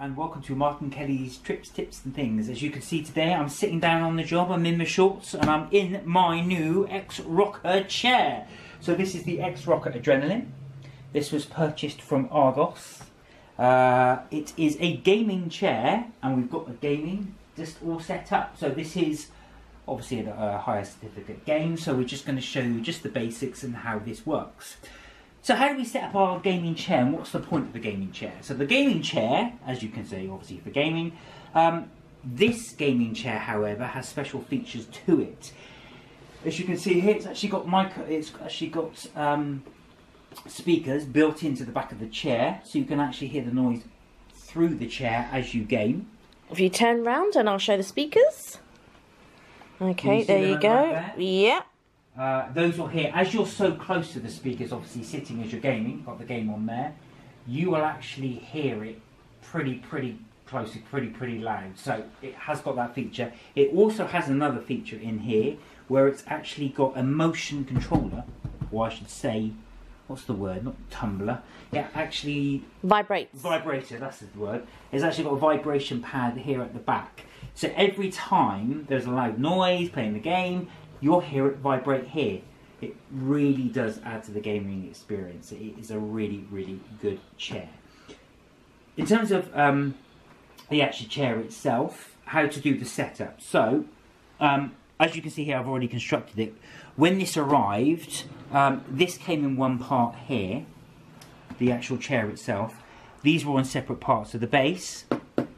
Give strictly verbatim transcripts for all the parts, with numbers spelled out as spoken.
And welcome to Mark and Kelly's Trips, Tips and Things. As you can see today, I'm sitting down on the job, I'm in my shorts, and I'm in my new X-Rocker chair. So this is the X-Rocker Adrenaline. This was purchased from Argos. Uh, it is a gaming chair, and we've got the gaming just all set up. So this is obviously a, a higher certificate game, so we're just going to show you just the basics and how this works. So how do we set up our gaming chair, and what's the point of the gaming chair? So the gaming chair, as you can see, obviously for gaming, um, this gaming chair, however, has special features to it. As you can see here, it's actually got micro, it's actually got um, speakers built into the back of the chair, so you can actually hear the noise through the chair as you game. If you turn round, and I'll show the speakers. Okay, you there you go. Right there? Yeah. Uh, those will hear, as you're so close to the speakers, obviously sitting as you're gaming, got the game on there, you will actually hear it pretty, pretty close, pretty, pretty loud. So it has got that feature. It also has another feature in here where it's actually got a motion controller, or I should say, what's the word, not tumbler, it actually... Vibrates. Vibrator, that's the word. It's actually got a vibration pad here at the back. So every time there's a loud noise playing the game, you'll hear it vibrate here. It really does add to the gaming experience. It is a really, really good chair. In terms of um, the actual chair itself, how to do the setup. So, um, as you can see here, I've already constructed it. When this arrived, um, this came in one part here, the actual chair itself. These were on separate parts. So the base,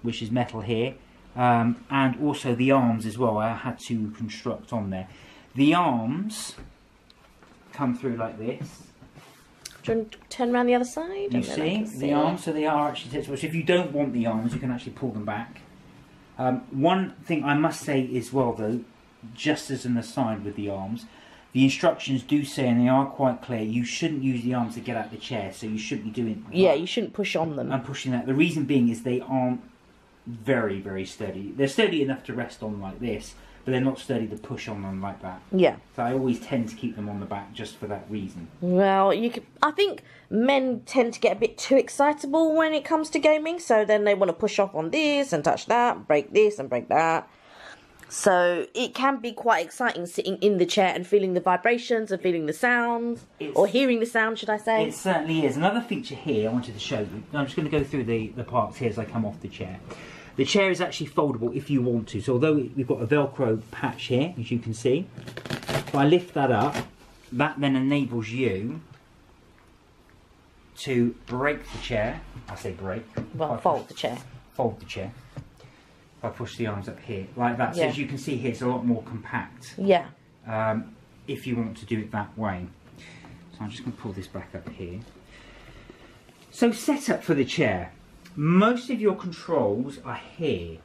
which is metal here, um, and also the arms as well, I had to construct on there. The arms come through like this. Do you want to turn around the other side? You see the arms, so they are actually touchable. So if you don't want the arms, you can actually pull them back. Um, one thing I must say is, well though, just as an aside with the arms, the instructions do say, and they are quite clear, you shouldn't use the arms to get out of the chair, so you shouldn't be doing... Yeah, you shouldn't push on them. I'm pushing that. The reason being is they aren't very, very sturdy. They're sturdy enough to rest on like this, but they're not sturdy to push on them like that. Yeah. So I always tend to keep them on the back just for that reason. Well, you could, I think men tend to get a bit too excitable when it comes to gaming, so then they want to push off on this and touch that, break this and break that. So it can be quite exciting sitting in the chair and feeling the vibrations and feeling the sounds, it's, or hearing the sound, should I say. It certainly is. Another feature here I wanted to show you. I'm just going to go through the, the parts here as I come off the chair. The chair is actually foldable if you want to. So although we've got a Velcro patch here, as you can see, if I lift that up, that then enables you to break the chair. I say break. Well, fold push, the chair. Fold the chair. If I push the arms up here, like that. Yeah. So as you can see here, it's a lot more compact. Yeah. Um, if you want to do it that way. So I'm just going to pull this back up here. So set up for the chair. Most of your controls are here.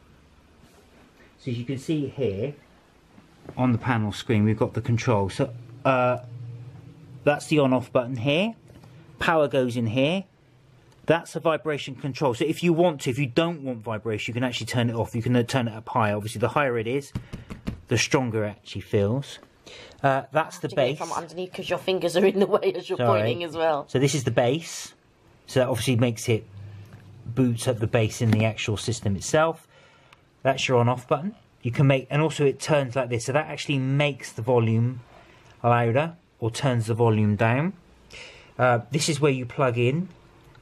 So as you can see here on the panel screen, we've got the controls. So uh, that's the on-off button here. Power goes in here. That's a vibration control. So if you want to, if you don't want vibration, you can actually turn it off. You can turn it up high. Obviously, the higher it is, the stronger it actually feels. Uh, that's the base. From underneath, because your fingers are in the way as you're pointing as well. So this is the base. So that obviously makes it boots up the bass in the actual system itself. That's your on-off button. You can make, and also it turns like this, so that actually makes the volume louder or turns the volume down. Uh, this is where you plug in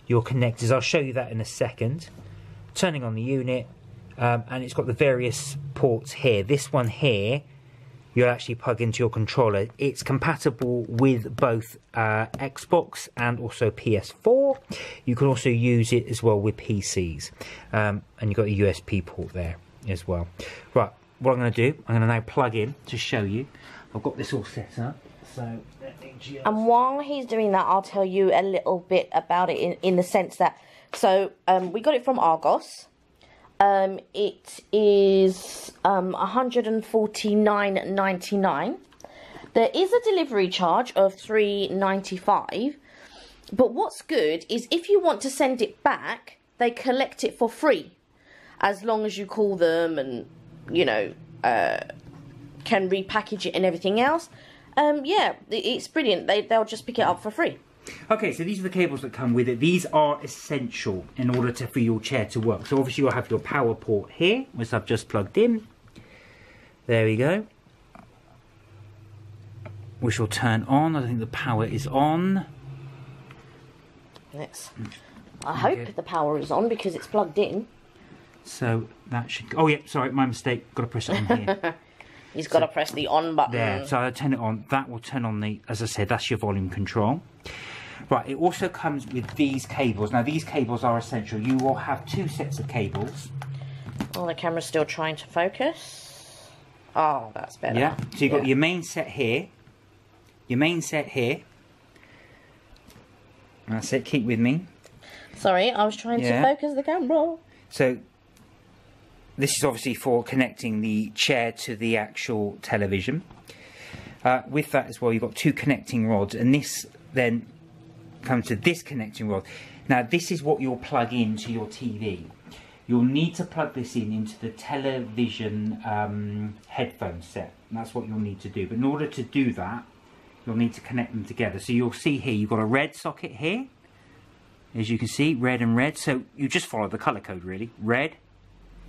your connectors. I'll show you that in a second. Turning on the unit, um, and it's got the various ports here. This one here, you'll actually plug into your controller. It's compatible with both uh, Xbox and also P S four. You can also use it as well with P Cs. Um, and you've got a U S B port there as well. Right, what I'm going to do, I'm going to now plug in to show you. I've got this all set up. So let me just... And while he's doing that, I'll tell you a little bit about it in, in the sense that... So um, we got it from Argos. Um, it is um, one hundred forty-nine ninety-nine. There is a delivery charge of three ninety-five. But what's good is if you want to send it back, they collect it for free, as long as you call them and, you know, uh, can repackage it and everything else. Um, yeah, it's brilliant. They, they'll just pick it up for free. Okay, so these are the cables that come with it. These are essential in order to, for your chair to work. So obviously you'll have your power port here, which I've just plugged in. There we go. Which will turn on. I think the power is on. Yes. I hope okay. the power is on because it's plugged in. So that should... Oh, yeah, sorry, my mistake. Got to press it on here. He's got so, to press the on button. There, so I'll turn it on. That will turn on the... As I said, that's your volume control. Right, it also comes with these cables. Now, these cables are essential. You will have two sets of cables. Well, the camera's still trying to focus. Oh, that's better. Yeah, so you've yeah. got your main set here. Your main set here. That's it, keep with me. Sorry, I was trying yeah. to focus the camera. So... This is obviously for connecting the chair to the actual television. Uh, with that as well, you've got two connecting rods, and this then comes to this connecting rod. Now, this is what you'll plug into your T V. You'll need to plug this in into the television um, headphone set. And that's what you'll need to do. But in order to do that, you'll need to connect them together. So you'll see here, you've got a red socket here. As you can see, red and red. So you just follow the colour code, really. Red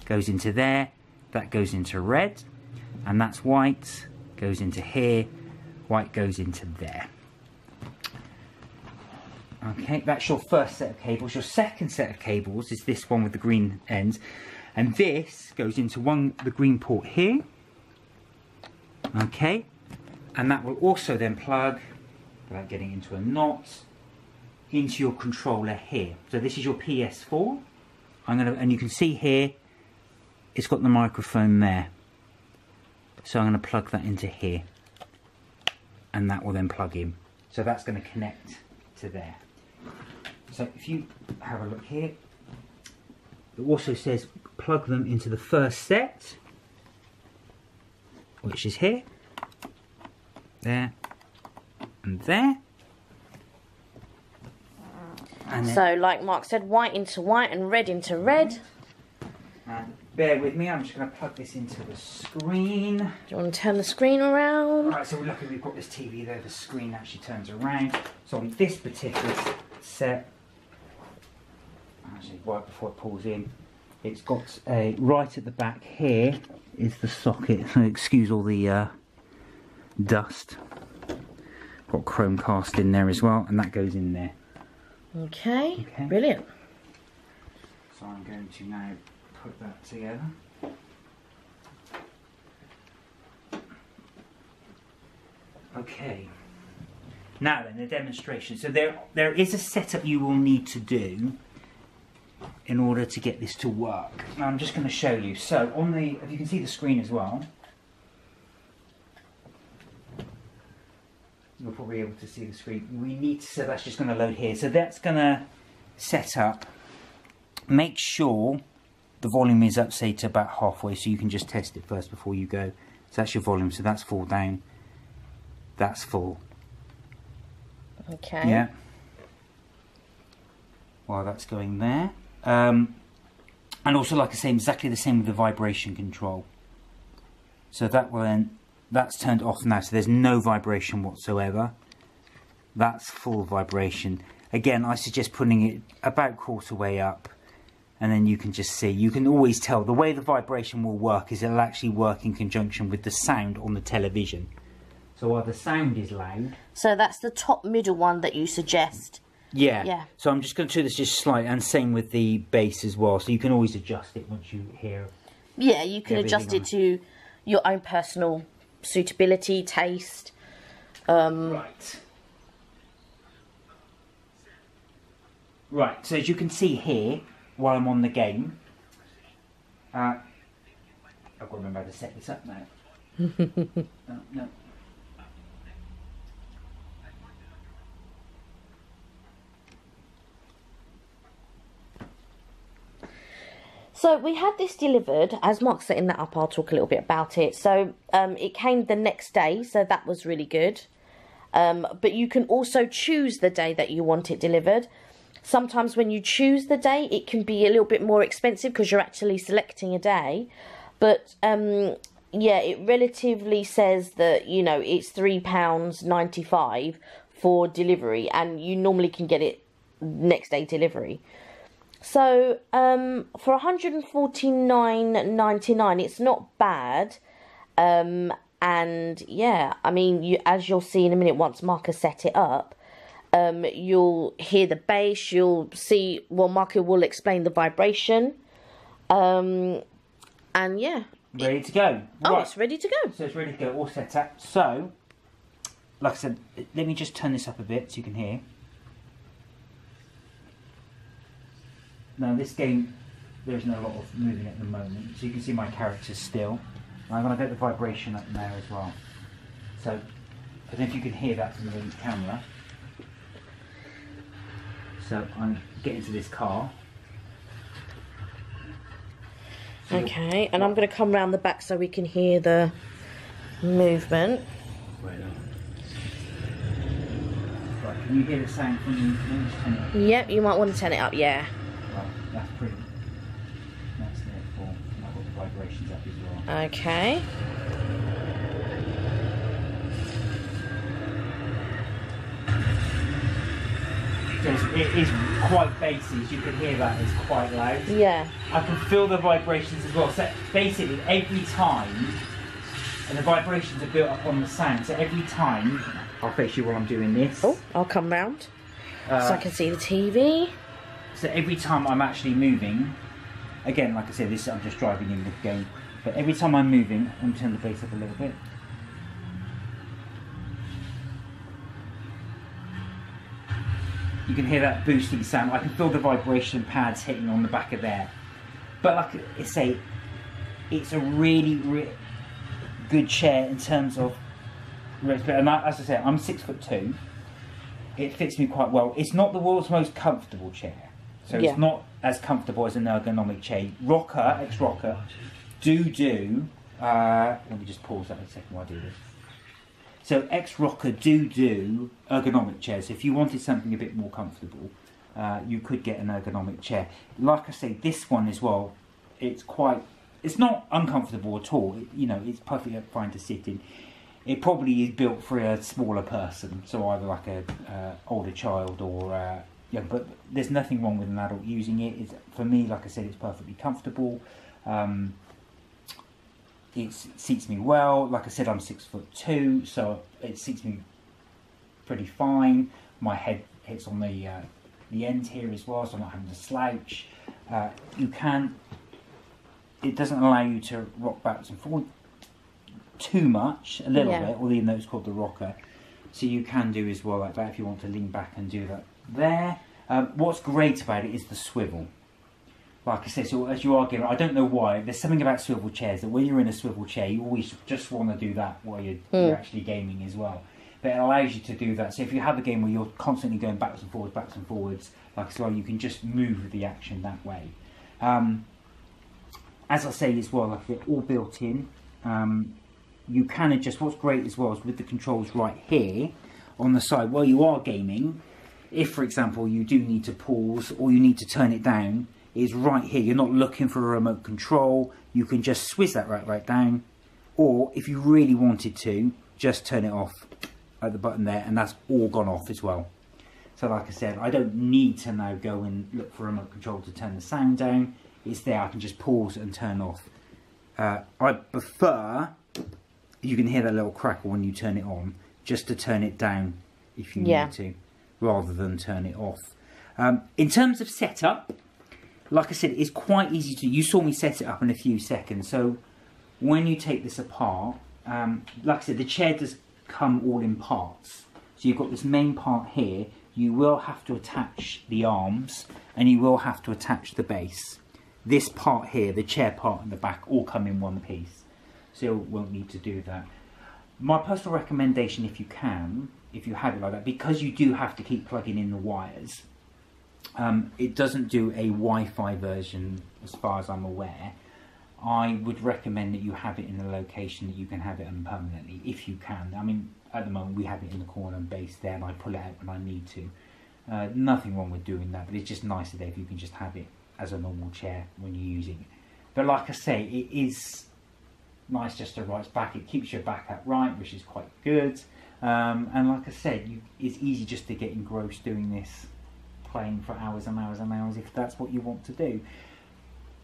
goes into there, that goes into red, and that's white, goes into here, white goes into there. Okay, that's your first set of cables. Your second set of cables is this one with the green end, and this goes into one, the green port here. Okay, and that will also then plug, without getting into a knot, into your controller here. So this is your P S four. I'm gonna, and you can see here, it's got the microphone there, so I'm going to plug that into here, and that will then plug in. So that's going to connect to there. So if you have a look here, it also says plug them into the first set, which is here, there, and there. And so like Mark said, white into white and red into red. And bear with me, I'm just going to plug this into the screen. Do you want to turn the screen around? Alright, so luckily we've got this T V there, the screen actually turns around. So on this particular set, actually right before it pulls in, it's got a, right at the back here is the socket. So excuse all the uh, dust. Got Chromecast in there as well, and that goes in there. Okay, okay. Brilliant. So I'm going to now... put that together. Okay. Now then, the demonstration. So there, there is a setup you will need to do in order to get this to work. Now I'm just going to show you. So on the, if you can see the screen as well, you'll probably be able to see the screen. We need to, so that's just going to load here. So that's going to set up. Make sure the volume is up, say, to about halfway, so you can just test it first before you go. So that's your volume, so that's full down. That's full. Okay. Yeah. Well, that's going there. Um, and also, like I say, exactly the same with the vibration control. So that one, that's turned off now, so there's no vibration whatsoever. That's full vibration. Again, I suggest putting it about quarter way up. And then you can just see, you can always tell the way the vibration will work is it'll actually work in conjunction with the sound on the television. So while the sound is loud... So that's the top middle one that you suggest. Yeah. Yeah. So I'm just going to do this just slightly, and same with the bass as well. So you can always adjust it once you hear... Yeah, you can adjust it to your own personal suitability, taste. Um, right. Right, so as you can see here... while I'm on the game, uh, I've got to remember how to set this up now. no, no. So we had this delivered, as Mark's setting that up, I'll talk a little bit about it. So um, it came the next day, so that was really good. Um, but you can also choose the day that you want it delivered. Sometimes when you choose the day, it can be a little bit more expensive because you're actually selecting a day. But, um, yeah, it relatively says that, you know, it's three pounds ninety-five for delivery, and you normally can get it next day delivery. So um, for one hundred forty-nine ninety-nine, it's not bad. Um, and yeah, I mean, you, as you'll see in a minute, once Mark has set it up, um, you'll hear the bass, you'll see, well, Mark will explain the vibration. Um, and yeah. Ready to go. Oh, right. It's ready to go. So it's ready to go, all set up. So, like I said, let me just turn this up a bit so you can hear. Now this game, there isn't a lot of moving at the moment, so you can see my characters still. I'm going to get the vibration up now as well. So, I don't know if you can hear that from the camera. So I'm getting to this car. So okay, and I'm going to come round the back so we can hear the movement. Right, can you hear the sound from the camera? Yep, you might want to turn it up, yeah. That's pretty. That's there for, and I've got the vibrations up as well. Okay. So it is quite bassy, as you can hear that, it's quite loud. Yeah. I can feel the vibrations as well. So basically, every time, and the vibrations are built up on the sound, so every time, I'll face you while I'm doing this. Oh, I'll come round uh, so I can see the T V. So every time I'm actually moving, again, like I said, this I'm just driving in the game, but every time I'm moving, I'm turning the bass up a little bit. You can hear that boosting sound. I can feel the vibration pads hitting on the back of there. But like I say, it's a really, really good chair in terms of, and as I said, I'm six foot two. It fits me quite well. It's not the world's most comfortable chair. So yeah. It's not as comfortable as an ergonomic chair. Rocker, X-Rocker, do do... Uh, let me just pause that a second while I do this. So X-Rocker do do ergonomic chairs. If you wanted something a bit more comfortable, uh, you could get an ergonomic chair. Like I say, this one as well, it's quite... It's not uncomfortable at all. It, you know, it's perfectly fine to sit in. It probably is built for a smaller person, so either like an uh, older child or... Uh, Yeah, but there's nothing wrong with an adult using it. It's, for me, like I said, it's perfectly comfortable. Um, it's, it seats me well. Like I said, I'm six foot two, so it seats me pretty fine. My head hits on the uh, the end here as well, so I'm not having to slouch. Uh, you can. It doesn't allow you to rock backwards and forwards too much, a little yeah. bit, although even though it's called the rocker. So you can do as well like that if you want to lean back and do that. There, um, what's great about it is the swivel. Like I said, so as you are getting, I don't know why, there's something about swivel chairs that when you're in a swivel chair, you always just want to do that while you're, mm. you're actually gaming as well. But it allows you to do that. So if you have a game where you're constantly going backwards and forwards, backwards and forwards, like as well, you can just move the action that way. Um, as I say as well, like they're all built in. Um, you can adjust. What's great as well is with the controls right here on the side while you are gaming. If, for example, you do need to pause or you need to turn it down, it's right here. You're not looking for a remote control. You can just swizz that right, right down. Or if you really wanted to, just turn it off at the button there, and that's all gone off as well. So like I said, I don't need to now go and look for a remote control to turn the sound down. It's there. I can just pause and turn off. Uh, I prefer, you can hear that little crackle when you turn it on, just to turn it down if you yeah. need to. Rather than turn it off. Um, in terms of setup, like I said, it's quite easy to, you saw me set it up in a few seconds, so when you take this apart, um, like I said, the chair does come all in parts. So you've got this main part here, you will have to attach the arms, and you will have to attach the base. This part here, the chair part and the back, all come in one piece. So you won't need to do that. My personal recommendation, if you can, if you have it like that, because you do have to keep plugging in the wires, um, it doesn't do a Wi-Fi version as far as I'm aware. I would recommend that you have it in a location that you can have it in permanently, if you can. I mean, at the moment we have it in the corner and base there, and I pull it out when I need to. Uh, nothing wrong with doing that, but it's just nicer there if you can just have it as a normal chair when you're using it. But like I say, it is nice just to rise back. It keeps your back upright, which is quite good. Um, and like I said, you, it's easy just to get engrossed doing this, playing for hours and hours and hours if that's what you want to do.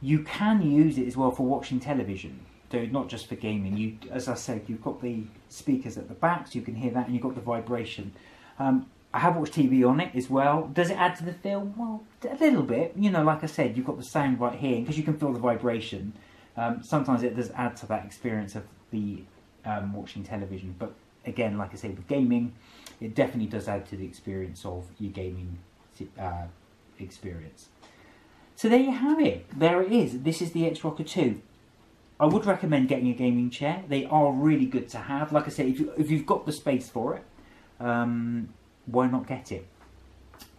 You can use it as well for watching television, so not just for gaming. You, as I said, you've got the speakers at the back, so you can hear that, and you've got the vibration. Um, I have watched T V on it as well. Does it add to the feel? Well, a little bit. You know, like I said, you've got the sound right here, because you can feel the vibration. Um, sometimes it does add to that experience of the um, watching television, but again, like I say, with gaming, it definitely does add to the experience of your gaming uh, experience. So there you have it. There it is. This is the X-Rocker two. I would recommend getting a gaming chair. They are really good to have. Like I said, if, you, if you've got the space for it, um, why not get it?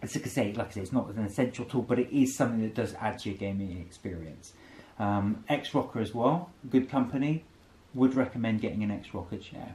It's like I say, like I say, it's not an essential tool, but it is something that does add to your gaming experience. Um, X-Rocker as well, good company. Would recommend getting an X-Rocker chair.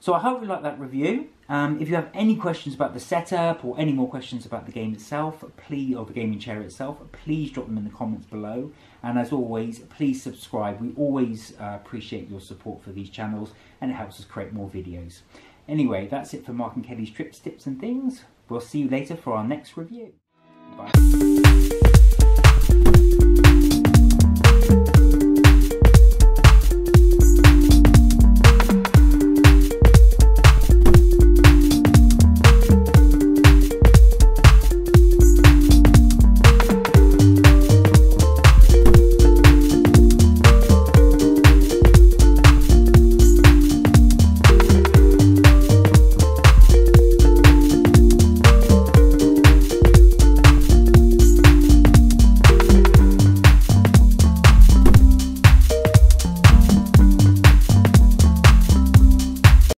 So I hope you like that review. Um, if you have any questions about the setup or any more questions about the game itself, please, or the gaming chair itself, please drop them in the comments below. And as always, please subscribe. We always uh, appreciate your support for these channels, and it helps us create more videos. Anyway, that's it for Mark and Kelly's Trips, Tips and Things. We'll see you later for our next review. Bye.